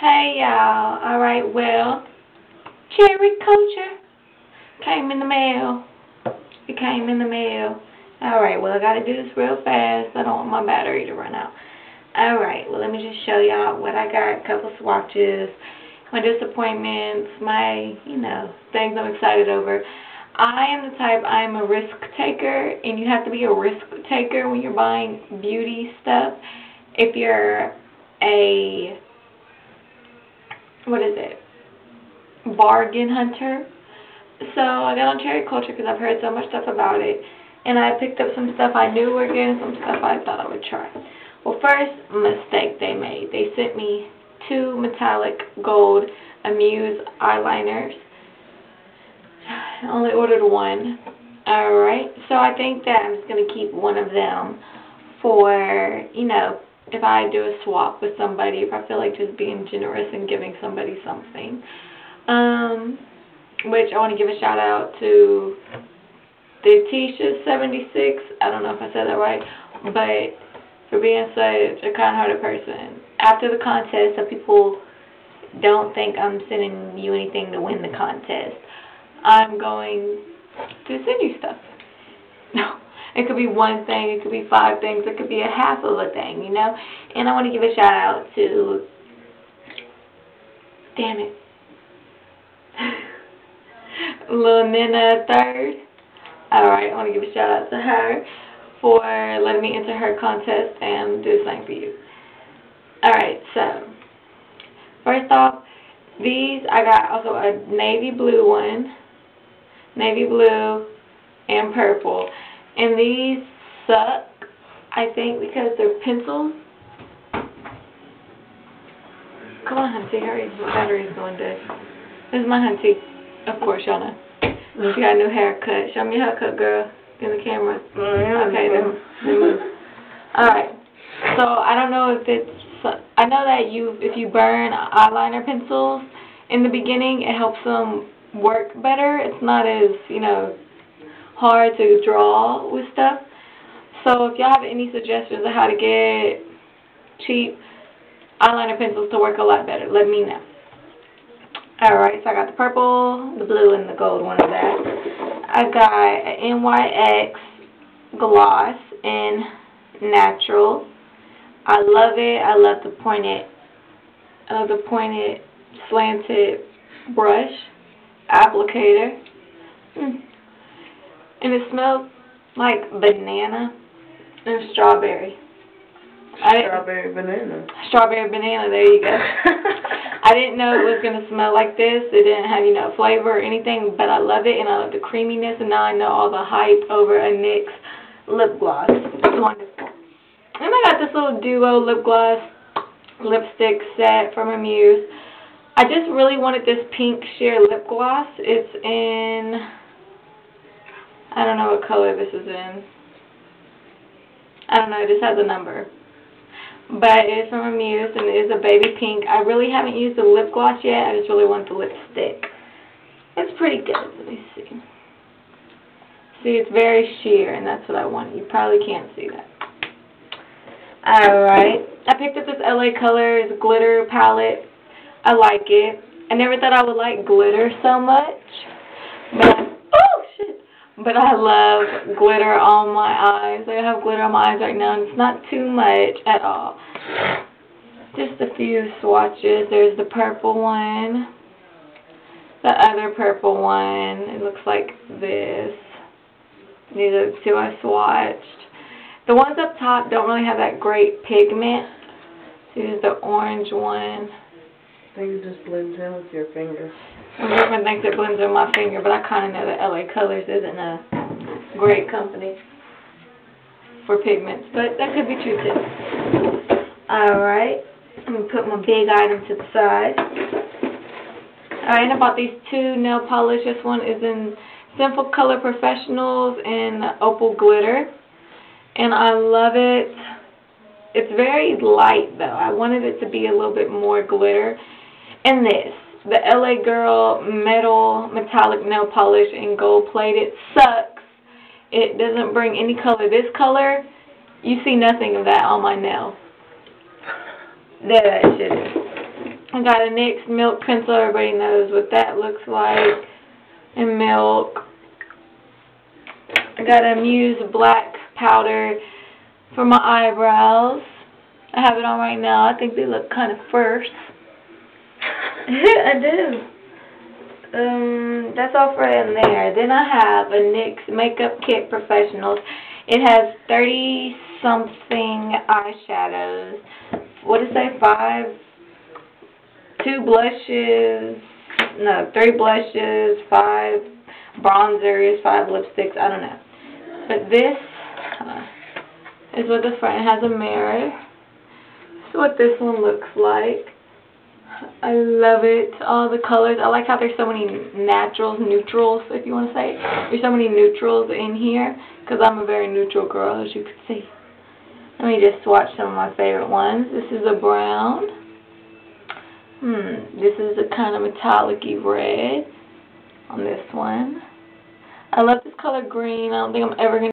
Hey y'all, alright, well, Cherry Culture came in the mail. It came in the mail. Alright, well, I gotta do this real fast. I don't want my battery to run out. Alright, well, let me just show y'all what I got. A couple swatches, my disappointments, my, you know, things I'm excited over. I am the type, I'm a risk taker, and you have to be a risk taker when you're buying beauty stuff. If you're a bargain hunter. So I got on Cherry Culture because I've heard so much stuff about it, and I picked up some stuff I knew were good and some stuff I thought I would try. Well, first mistake they made, they sent me two metallic gold Amuse eyeliners. I only ordered one. Alright, so I think that I'm just going to keep one of them for, you know, if I do a swap with somebody, if I feel like just being generous and giving somebody something. Which I want to give a shout out to thetisha76. I don't know if I said that right, but for being such a kind-hearted person. After the contest, some people don't think I'm sending you anything to win the contest. I'm going to send you stuff. No. It could be one thing, it could be five things, it could be a half of a thing, you know? And I want to give a shout out to, damn it, Lil Nina Third. Alright, I want to give a shout out to her for letting me enter her contest and do the same for you. Alright, so, first off, these, I got also a navy blue one, navy blue, and purple. And these suck, I think, because they're pencils. Come on, Hunty, hurry. My battery's going dead. This is my Hunty. Of course, y'all know. She got a new haircut. Show me your haircut, girl, in the camera. Okay, then move. Alright, so I don't know if it's... I know that if you burn eyeliner pencils in the beginning, it helps them work better. It's not as, you know, hard to draw with stuff. So if y'all have any suggestions of how to get cheap eyeliner pencils to work a lot better, let me know. Alright, so I got the purple, the blue, and the gold one of that. I got an NYX gloss in natural. I love it. I love the pointed, slanted brush applicator. And it smells like banana and strawberry. Strawberry banana, there you go. I didn't know it was going to smell like this. It didn't have, you know, flavor or anything, but I love it, and I love the creaminess, and now I know all the hype over a NYX lip gloss. It's wonderful. And I got this little duo lip gloss lipstick set from Amuse. I just really wanted this pink sheer lip gloss. It's in... I don't know what color this is in. I don't know, it just has a number. But it's from Amuse, and it is a baby pink. I really haven't used the lip gloss yet. I just really want the lipstick. It's pretty good. Let me see. See, it's very sheer, and that's what I want. You probably can't see that. Alright. I picked up this LA Colors glitter palette. I like it. I never thought I would like glitter so much. But But I love glitter on my eyes. I have glitter on my eyes right now, and it's not too much at all. Just a few swatches. There's the purple one. The other purple one. It looks like this. These are the two I swatched. The ones up top don't really have that great pigment. Here's the orange one. I think it just blends in with your finger. Everyone thinks it blends in my finger, but I kind of know that LA Colors isn't a great company for pigments, but that could be true too. Alright, I'm going to put my big item to the side. Alright, and I bought these two nail polish. This one is in Simple Color Professionals in Opal Glitter, and I love it. It's very light, though. I wanted it to be a little bit more glitter. And this, the LA Girl metallic nail polish and gold plated, sucks. It doesn't bring any color. This color, you see nothing of that on my nail. There that shit is. I got a NYX milk pencil. Everybody knows what that looks like in milk. I got an Amuse black powder for my eyebrows. I have it on right now. I think they look kind of fierce. I do. That's all for in there. Then I have a NYX Makeup Kit Professionals. It has 30-something eyeshadows. What did it say? 3 blushes, 5 bronzers, 5 lipsticks. I don't know. But this is what the front has, a mirror. This is what this one looks like. I love it. All the colors. I like how there's so many neutrals, if you want to say. There's so many neutrals in here because I'm a very neutral girl, as you can see. Let me just swatch some of my favorite ones. This is a brown. This is a kind of metallic-y red on this one. I love this color green. I don't think I'm ever going to